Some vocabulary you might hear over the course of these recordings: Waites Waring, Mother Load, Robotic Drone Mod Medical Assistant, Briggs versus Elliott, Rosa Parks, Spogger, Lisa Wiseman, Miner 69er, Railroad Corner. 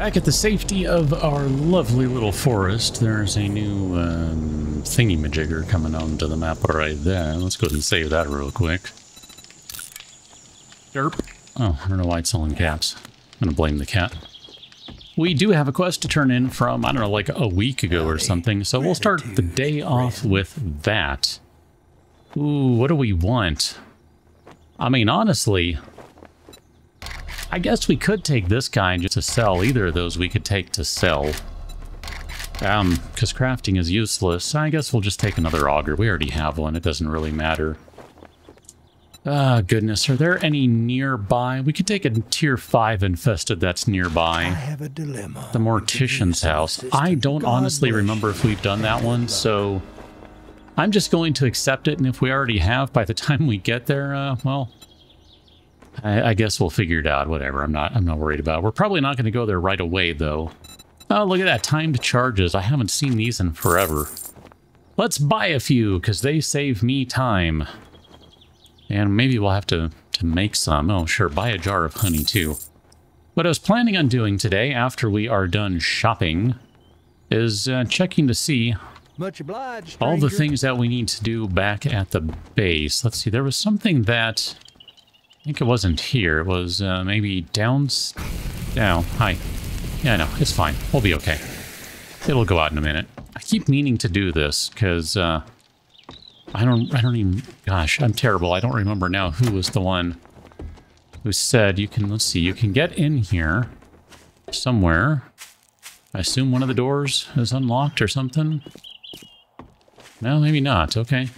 Back at the safety of our lovely little forest, there's a new thingy-majigger coming onto the map right there. Let's go ahead and save that real quick. Derp. Oh, I don't know why it's all in caps. I'm gonna blame the cat. We do have a quest to turn in from, I don't know, like a week ago or something, so we'll start the day off with that. Ooh, what do we want? I mean, honestly, I guess we could take this guy just to sell. Either of those we could take to sell. Because crafting is useless. I guess we'll just take another auger. We already have one. It doesn't really matter. Ah, goodness. Are there any nearby? We could take a tier 5 infested that's nearby. I have a dilemma. The mortician's house. I don't honestly remember if we've done that one, so I'm just going to accept it. And if we already have, by the time we get there, well, I guess we'll figure it out. Whatever. I'm not worried about it. We're probably not going to go there right away, though. Oh, look at that. Timed charges. I haven't seen these in forever. Let's buy a few, because they save me time. And maybe we'll have to make some. Oh, sure. Buy a jar of honey, too. What I was planning on doing today, after we are done shopping, is checking to see all the things that we need to do back at the base. Let's see. There was something that... I think it wasn't here. It was maybe down. Hi. Yeah, no, it's fine. We'll be okay. It'll go out in a minute. I keep meaning to do this because I don't even. Gosh, I'm terrible. I don't remember now who was the one who said you can. Let's see. You can get in here somewhere. I assume one of the doors is unlocked or something. No, maybe not. Okay.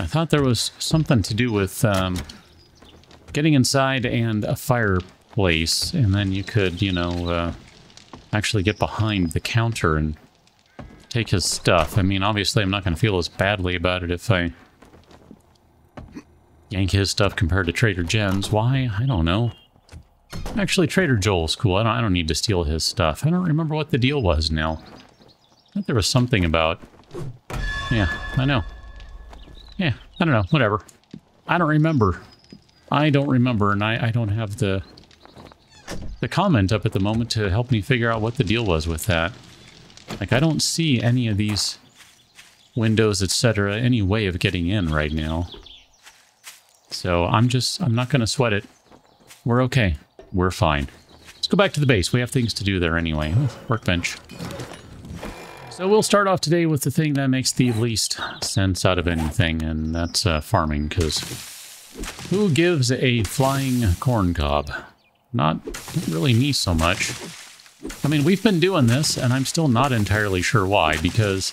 I thought there was something to do with getting inside and a fireplace, and then you could, you know, actually get behind the counter and take his stuff. I mean, obviously I'm not going to feel as badly about it if I yank his stuff compared to Trader Jen's. Why? I don't know. Actually, Trader Joel's cool. I don't need to steal his stuff. I don't remember what the deal was now. I thought there was something about... Yeah, I know. Yeah, I don't know, whatever. I don't remember. And I don't have the comment up at the moment to help me figure out what the deal was with that. Like, I don't see any of these windows, etc., any way of getting in right now. So I'm not going to sweat it. We're okay. We're fine. Let's go back to the base. We have things to do there anyway. Ooh, workbench. So we'll start off today with the thing that makes the least sense out of anything, and that's farming, because who gives a flying corn cob? Not really me so much. I mean, we've been doing this, and I'm still not entirely sure why, because,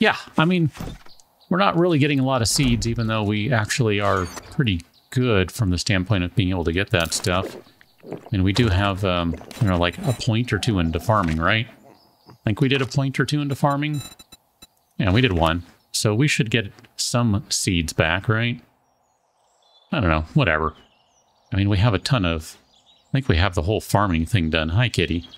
yeah, I mean, we're not really getting a lot of seeds, even though we actually are pretty good from the standpoint of being able to get that stuff. And we do have, you know, like a point or two into farming, right? I think we did a point or two into farming. Yeah, we did one. So we should get some seeds back, right? I don't know. Whatever. I mean, we have a ton of... I think we have the whole farming thing done. Hi, kitty.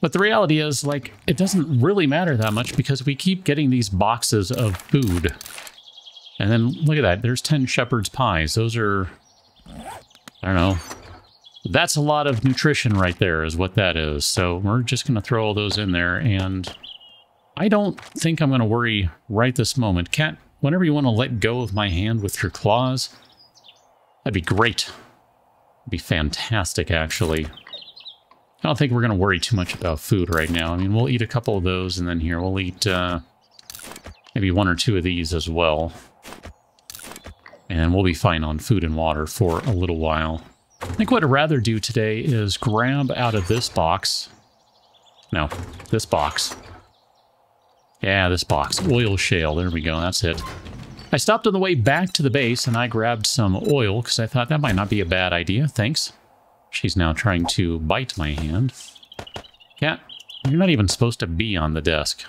But the reality is, like, it doesn't really matter that much because we keep getting these boxes of food. And then, look at that. There's 10 shepherd's pies. Those are... I don't know. That's a lot of nutrition right there is what that is. So we're just going to throw all those in there. And I don't think I'm going to worry right this moment. Cat, whenever you want to let go of my hand with your claws, that'd be great. That'd be fantastic, actually. I don't think we're going to worry too much about food right now. I mean, we'll eat a couple of those. And then here, we'll eat maybe one or two of these as well. And we'll be fine on food and water for a little while. I think what I'd rather do today is grab out of this box. No, this box. Yeah, this box. Oil shale. There we go. That's it. I stopped on the way back to the base and I grabbed some oil because I thought that might not be a bad idea. Thanks. She's now trying to bite my hand. Cat, you're not even supposed to be on the desk.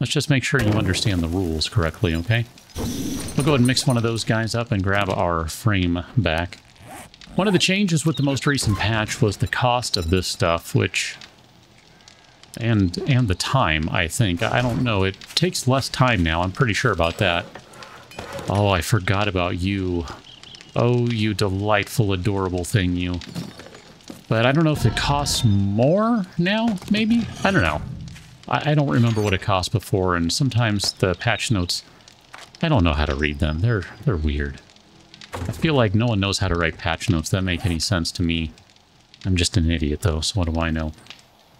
Let's just make sure you understand the rules correctly, okay? We'll go ahead and mix one of those guys up and grab our frame back. One of the changes with the most recent patch was the cost of this stuff, which, and the time, I think. I don't know. It takes less time now. I'm pretty sure about that. Oh, I forgot about you. Oh, you delightful, adorable thing, you. But I don't know if it costs more now, maybe? I don't know. I don't remember what it cost before, and sometimes the patch notes, I don't know how to read them. They're weird. I feel like no one knows how to write patch notes that make any sense to me. I'm just an idiot, though, so what do I know?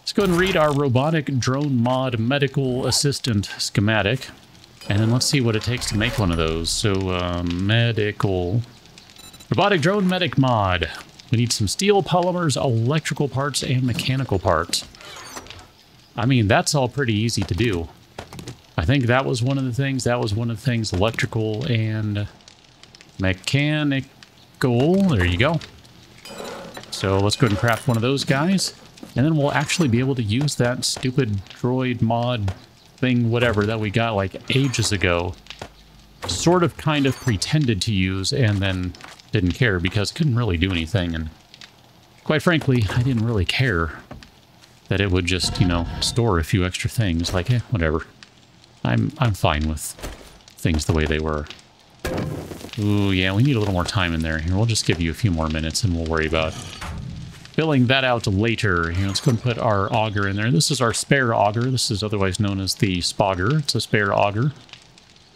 Let's go ahead and read our Robotic Drone Mod Medical Assistant schematic, and then let's see what it takes to make one of those. So, medical... Robotic Drone Medic Mod. We need some steel polymers, electrical parts, and mechanical parts. I mean, that's all pretty easy to do. I think that was one of the things. Electrical and mechanical. There you go. So let's go ahead and craft one of those guys. And then we'll actually be able to use that stupid droid mod thing, whatever, that we got like ages ago. Sort of kind of pretended to use and then didn't care because it couldn't really do anything. And quite frankly, I didn't really care that it would just, you know, store a few extra things. Like, eh, whatever. I'm fine with things the way they were. Ooh, yeah, we need a little more time in there. Here, we'll just give you a few more minutes and we'll worry about filling that out later. Here, let's go and put our auger in there. This is our spare auger. This is otherwise known as the Spogger. It's a spare auger.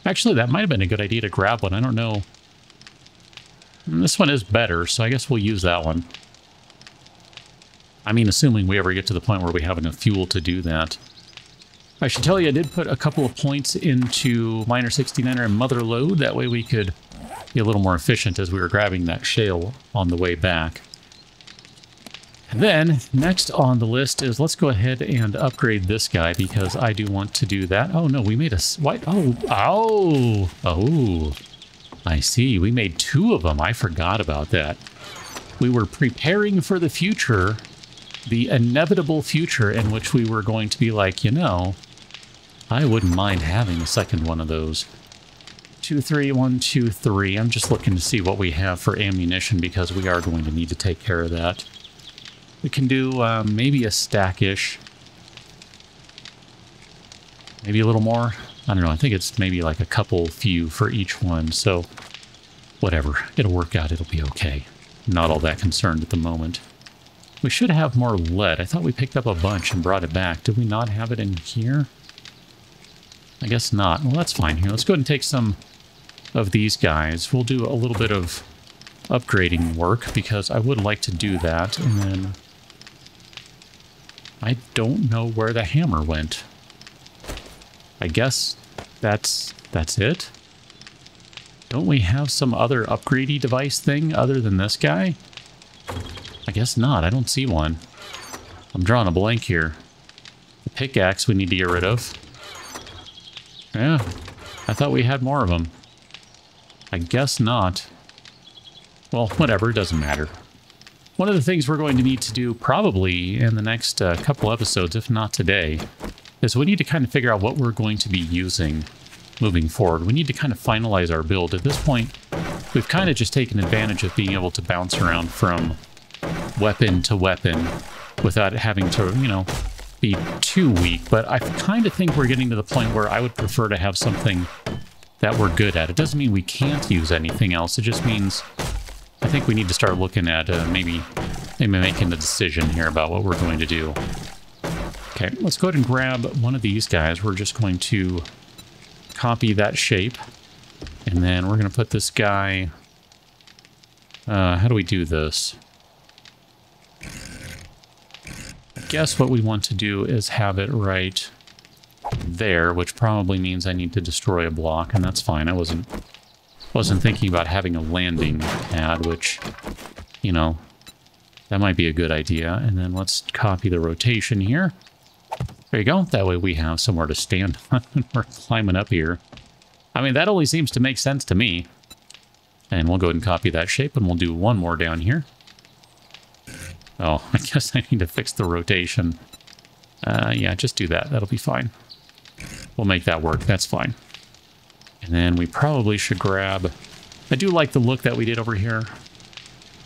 Actually, that might have been a good idea to grab one. I don't know. This one is better, so I guess we'll use that one. I mean, assuming we ever get to the point where we have enough fuel to do that. I should tell you, I did put a couple of points into Miner 69er and Mother Load. That way we could be a little more efficient as we were grabbing that shale on the way back. And then, next on the list is, let's go ahead and upgrade this guy, because I do want to do that. Oh, no, we made a... What? Oh, oh, oh. I see. We made two of them. I forgot about that. We were preparing for the future, the inevitable future in which we were going to be like, you know, I wouldn't mind having a second one of those. 2, 3, 1, 2, 3. I'm just looking to see what we have for ammunition, because we are going to need to take care of that. We can do maybe a stack-ish. Maybe a little more. I don't know, I think it's maybe like a couple few for each one, so whatever. It'll work out, it'll be okay. Not all that concerned at the moment. We should have more lead. I thought we picked up a bunch and brought it back. Did we not have it in here? I guess not. Well, that's fine. Here, let's go ahead and take some of these guys. We'll do a little bit of upgrading work, because I would like to do that. And then I don't know where the hammer went. I guess that's it. Don't we have some other upgradey device thing other than this guy? I guess not. I don't see one. I'm drawing a blank here. The pickaxe we need to get rid of. Yeah, I thought we had more of them. I guess not. Well, whatever. It doesn't matter. One of the things we're going to need to do probably in the next couple episodes, if not today, is we need to kind of figure out what we're going to be using moving forward. We need to kind of finalize our build. At this point, we've kind of just taken advantage of being able to bounce around from weapon to weapon without having to, you know, be too weak. But I kind of think we're getting to the point where I would prefer to have something that we're good at. It doesn't mean we can't use anything else. It just means I think we need to start looking at maybe making a decision here about what we're going to do. Okay, let's go ahead and grab one of these guys. We're just going to copy that shape. And then we're going to put this guy... how do we do this? I guess what we want to do is have it right there, which probably means I need to destroy a block, and that's fine. I wasn't thinking about having a landing pad, which, you know, that might be a good idea. And then let's copy the rotation here. There you go. That way we have somewhere to stand on when we're climbing up here. I mean, that only seems to make sense to me. And we'll go ahead and copy that shape, and we'll do one more down here. Oh, I guess I need to fix the rotation. Yeah, just do that. That'll be fine. We'll make that work. That's fine. And then we probably should grab... I do like the look that we did over here,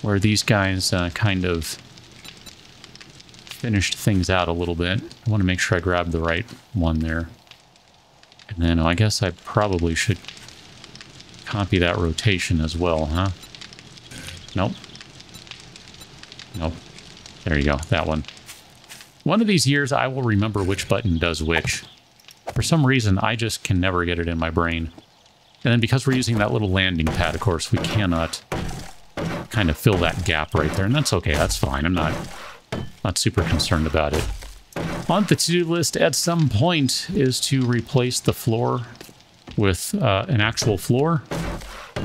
where these guys kind of finished things out a little bit. I want to make sure I grab the right one there. And then I guess I probably should copy that rotation as well, huh? Nope. Nope. There you go, that one. One of these years, I will remember which button does which. For some reason, I just can never get it in my brain. And then because we're using that little landing pad, of course, we cannot kind of fill that gap right there. And that's okay, that's fine. I'm not super concerned about it. On the to-do list at some point is to replace the floor with an actual floor.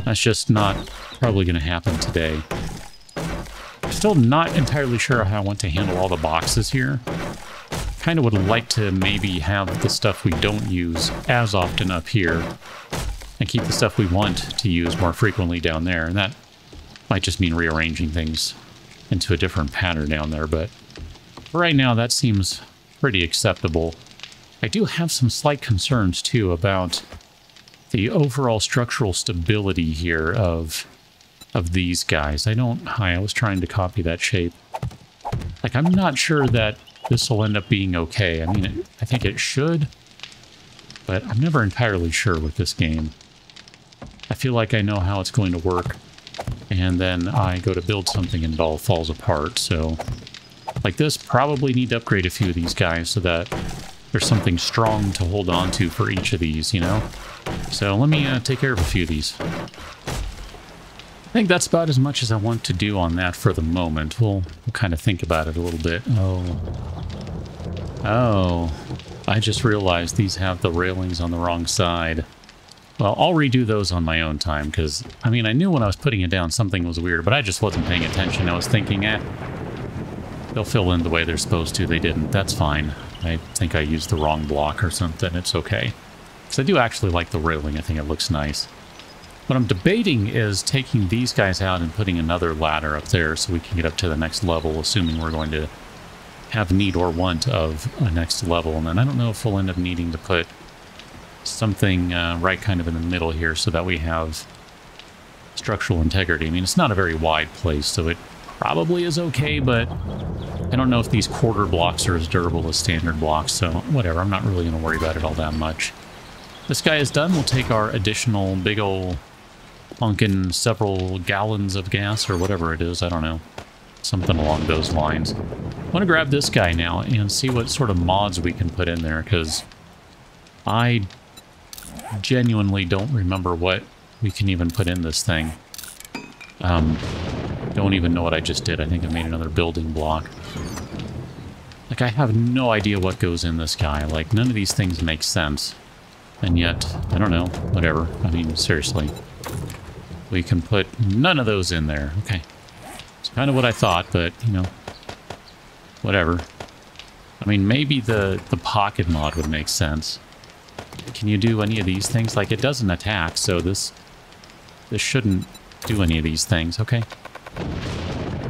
That's just not probably going to happen today. I'm still not entirely sure how I want to handle all the boxes here. Kind of would like to maybe have the stuff we don't use as often up here and keep the stuff we want to use more frequently down there. And that might just mean rearranging things into a different pattern down there, but for right now that seems pretty acceptable. I do have some slight concerns too about the overall structural stability here of these guys. I was trying to copy that shape. Like, I'm not sure that this will end up being okay. I mean, I think it should, but I'm never entirely sure with this game. I feel like I know how it's going to work, and then I go to build something and it all falls apart. So, like this, probably need to upgrade a few of these guys so that there's something strong to hold on to for each of these, you know? So let me take care of a few of these. I think that's about as much as I want to do on that for the moment. We'll kind of think about it a little bit. Oh, I just realized these have the railings on the wrong side. Well, I'll redo those on my own time because, I mean, I knew when I was putting it down something was weird, but I just wasn't paying attention. I was thinking, they'll fill in the way they're supposed to. They didn't. That's fine. I think I used the wrong block or something. It's okay. Because I do actually like the railing. I think it looks nice. What I'm debating is taking these guys out and putting another ladder up there so we can get up to the next level, assuming we're going to have need or want of a next level. And then I don't know if we'll end up needing to put something right kind of in the middle here so that we have structural integrity. I mean, it's not a very wide place, so it probably is okay, but I don't know if these quarter blocks are as durable as standard blocks, so whatever. I'm not really going to worry about it all that much. This guy is done. We'll take our additional big old honkin' several gallons of gas or whatever it is. I don't know. Something along those lines. I want to grab this guy now and see what sort of mods we can put in there, because I genuinely don't remember what we can even put in this thing. Don't even know what I just did. I think I made another building block. Like, I have no idea what goes in this guy. Like, none of these things make sense. And yet, I don't know. Whatever. I mean, seriously. We can put none of those in there. Okay. It's kind of what I thought, but, you know, whatever. I mean, maybe the pocket mod would make sense. Can you do any of these things? Like, it doesn't attack, so this shouldn't do any of these things. Okay.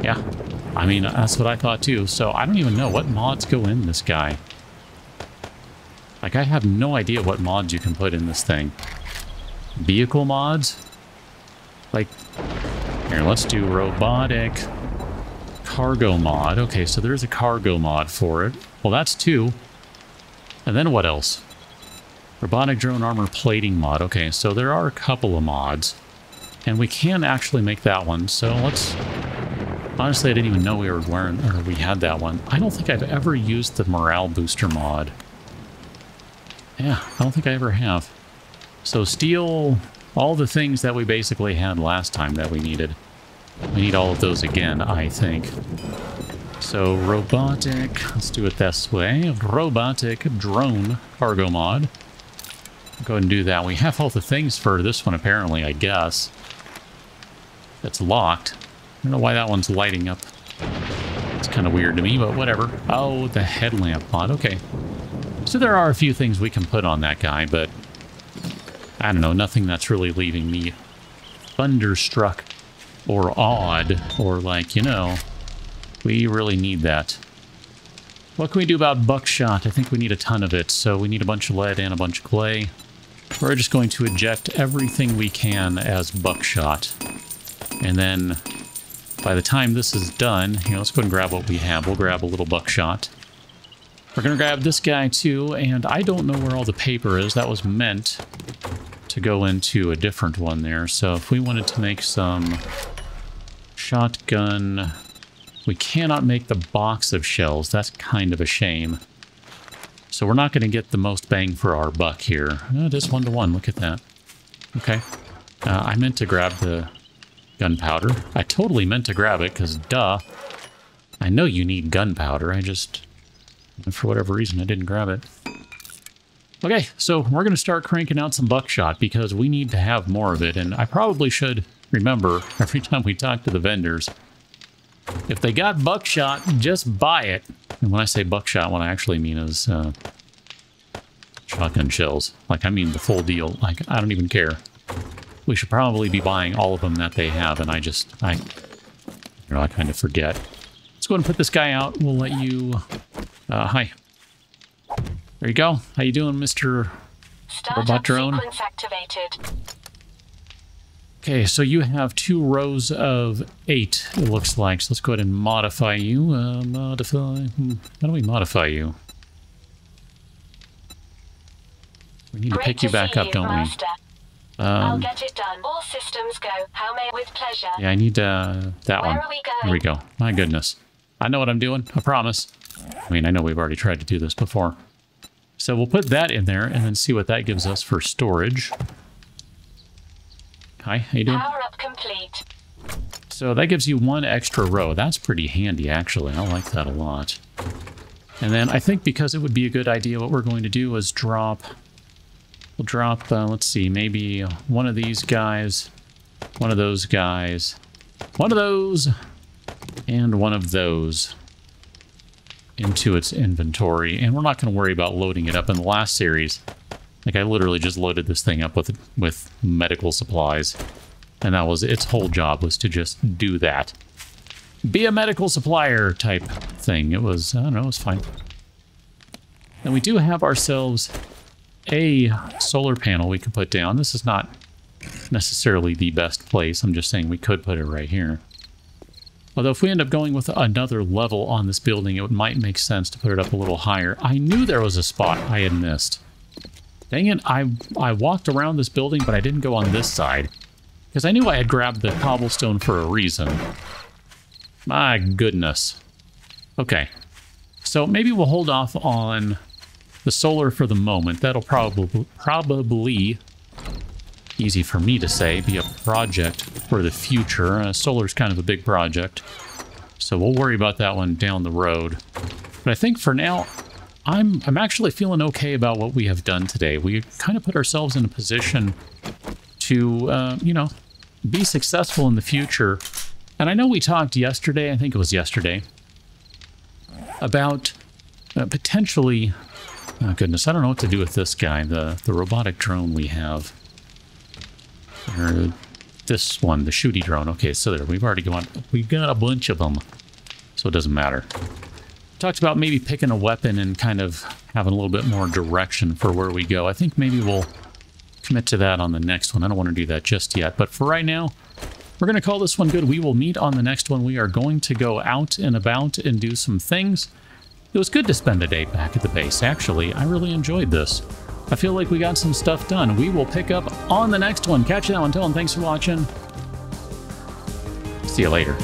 Yeah. I mean, that's what I thought, too. So I don't even know what mods go in this guy. Like, I have no idea what mods you can put in this thing. Vehicle mods? Like, here, let's do robotic cargo mod. Okay, so there's a cargo mod for it. Well, that's two. And then what else? Robotic drone armor plating mod. Okay, so there are a couple of mods. And we can actually make that one. So let's... Honestly, I didn't even know we were wearing... Or we had that one. I don't think I've ever used the morale booster mod. Yeah, I don't think I ever have. So steal all the things that we basically had last time that we needed. We need all of those again, I think. So robotic, let's do it this way. Robotic drone cargo mod. I'll go ahead and do that. We have all the things for this one apparently, I guess. That's locked. I don't know why that one's lighting up. It's kind of weird to me, but whatever. Oh, the headlamp mod, okay. So there are a few things we can put on that guy, but I don't know, nothing that's really leaving me thunderstruck or awed or like, you know, we really need that. What can we do about buckshot? I think we need a ton of it, so we need a bunch of lead and a bunch of clay. We're just going to eject everything we can as buckshot. And then by the time this is done, you know, let's go ahead and grab what we have. We'll grab a little buckshot. We're going to grab this guy, too, and I don't know where all the paper is. That was meant to go into a different one there. So if we wanted to make some shotgun We cannot make the box of shells. That's kind of a shame. So we're not going to get the most bang for our buck here. Oh, it is 1-to-1. Look at that. Okay. I meant to grab the gunpowder. I totally meant to grab it because, duh, I know you need gunpowder. I just, for whatever reason, I didn't grab it. Okay, so we're going to start cranking out some buckshot because we need to have more of it. And I probably should remember every time we talk to the vendors, if they got buckshot, just buy it. And when I say buckshot, what I actually mean is shotgun shells. Like, I mean the full deal. Like, I don't even care. We should probably be buying all of them that they have, and I you know, I kind of forget. Let's go ahead and put this guy out. We'll let you... hi. There you go. How you doing, Mr. Robot Drone? Startup sequence activated. Okay, so you have 2 rows of 8, it looks like. So let's go ahead and modify you. Modify. How do we modify you? We need to pick you back up, don't we? I'll get it done. All systems go. How may with pleasure. Yeah, I need that one. Where are we going? Here we go. My goodness. I know what I'm doing. I promise. I mean, I know we've already tried to do this before. So we'll put that in there and then see what that gives us for storage. Hi, how you doing? Power up complete. So that gives you 1 extra row. That's pretty handy, actually. I like that a lot. And then I think because it would be a good idea, what we're going to do is drop... We'll drop, let's see, maybe one of these guys, one of those guys, one of those, and one of those into its inventory. And we're not going to worry about loading it up. In the last series... Like, I literally just loaded this thing up with medical supplies. And that was its whole job, was to just do that. Be a medical supplier type thing. It was, I don't know, it was fine. And we do have ourselves a solar panel we could put down. This is not necessarily the best place. I'm just saying we could put it right here. Although if we end up going with another level on this building, it might make sense to put it up a little higher. I knew there was a spot I had missed. Dang it, I walked around this building, but I didn't go on this side. Because I knew I had grabbed the cobblestone for a reason. My goodness. Okay. So maybe we'll hold off on the solar for the moment. That'll probably, easy for me to say, be a project for the future. Solar's kind of a big project. So we'll worry about that one down the road. But I think for now... I'm actually feeling okay about what we have done today. We kind of put ourselves in a position to, you know, be successful in the future. And I know we talked yesterday, I think it was yesterday, about potentially... Oh, goodness, I don't know what to do with this guy, the robotic drone we have. Or this one, the shooty drone. Okay, so there, we've already gone... We've got a bunch of them, so it doesn't matter. Talked about maybe picking a weapon and kind of having a little bit more direction for where we go. I think maybe we'll commit to that on the next one. I don't want to do that just yet, but for right now, we're going to call this one good. We will meet on the next one. We are going to go out and about and do some things. It was good to spend a day back at the base, actually. I really enjoyed this. I feel like we got some stuff done. We will pick up on the next one. Catch you now. Until then, thanks for watching. See you later.